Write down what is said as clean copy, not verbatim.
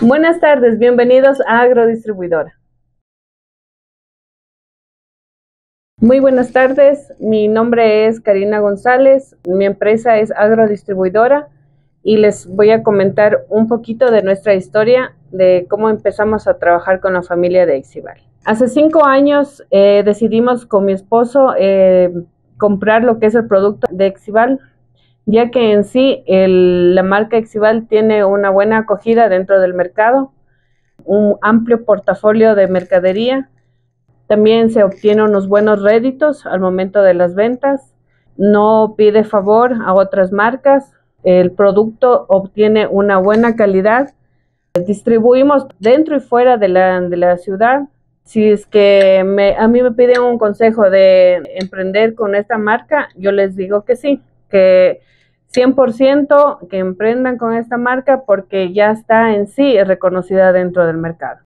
Buenas tardes, bienvenidos a Agro Distribuidora. Muy buenas tardes, mi nombre es Karina González, mi empresa es Agro Distribuidora y les voy a comentar un poquito de nuestra historia de cómo empezamos a trabajar con la familia de Exibal. Hace 5 años decidimos con mi esposo comprar lo que es el producto de Exibal, ya que en sí la marca Exibal tiene una buena acogida dentro del mercado, un amplio portafolio de mercadería. También se obtiene unos buenos réditos al momento de las ventas, no pide favor a otras marcas, el producto obtiene una buena calidad, distribuimos dentro y fuera de la ciudad. Si es que a mí me piden un consejo de emprender con esta marca, yo les digo que sí, que 100% que emprendan con esta marca porque ya está en sí reconocida dentro del mercado.